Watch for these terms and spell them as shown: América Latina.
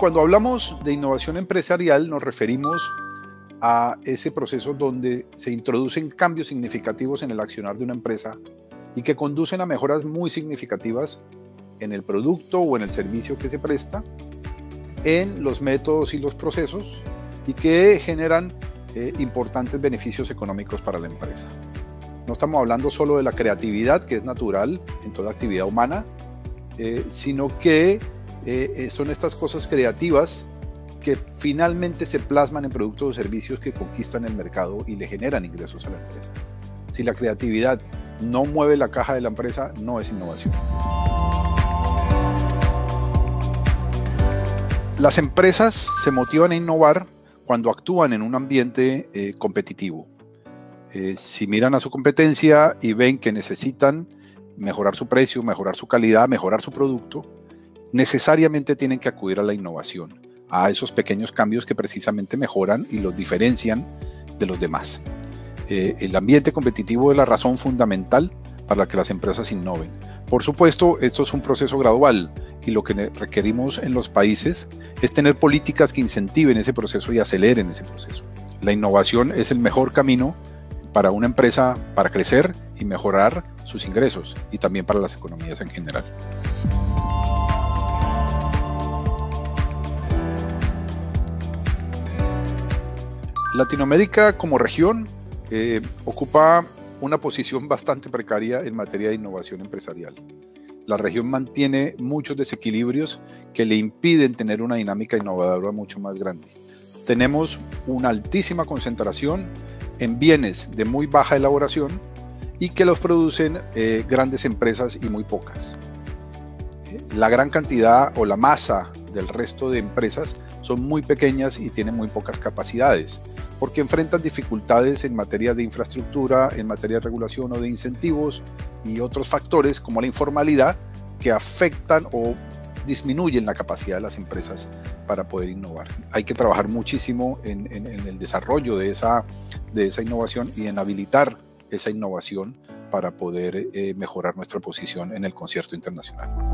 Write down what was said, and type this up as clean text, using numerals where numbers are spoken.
Cuando hablamos de innovación empresarial nos referimos a ese proceso donde se introducen cambios significativos en el accionar de una empresa y que conducen a mejoras muy significativas en el producto o en el servicio que se presta, en los métodos y los procesos, y que generan importantes beneficios económicos para la empresa. No estamos hablando solo de la creatividad, que es natural en toda actividad humana, sino que son estas cosas creativas que finalmente se plasman en productos o servicios que conquistan el mercado y le generan ingresos a la empresa. Si la creatividad no mueve la caja de la empresa, no es innovación. Las empresas se motivan a innovar cuando actúan en un ambiente competitivo. Si miran a su competencia y ven que necesitan mejorar su precio, mejorar su calidad, mejorar su producto, necesariamente tienen que acudir a la innovación, a esos pequeños cambios que precisamente mejoran y los diferencian de los demás. El ambiente competitivo es la razón fundamental para la que las empresas innoven. Por supuesto, esto es un proceso gradual y lo que requerimos en los países es tener políticas que incentiven ese proceso y aceleren ese proceso. La innovación es el mejor camino para una empresa para crecer y mejorar sus ingresos y también para las economías en general. Latinoamérica como región ocupa una posición bastante precaria en materia de innovación empresarial. La región mantiene muchos desequilibrios que le impiden tener una dinámica innovadora mucho más grande. Tenemos una altísima concentración en bienes de muy baja elaboración y que los producen grandes empresas y muy pocas. La gran cantidad o la masa del resto de empresas son muy pequeñas y tienen muy pocas capacidades, porque enfrentan dificultades en materia de infraestructura, en materia de regulación o de incentivos y otros factores como la informalidad que afectan o disminuyen la capacidad de las empresas para poder innovar. Hay que trabajar muchísimo en el desarrollo de esa innovación y en habilitar esa innovación para poder mejorar nuestra posición en el concierto internacional.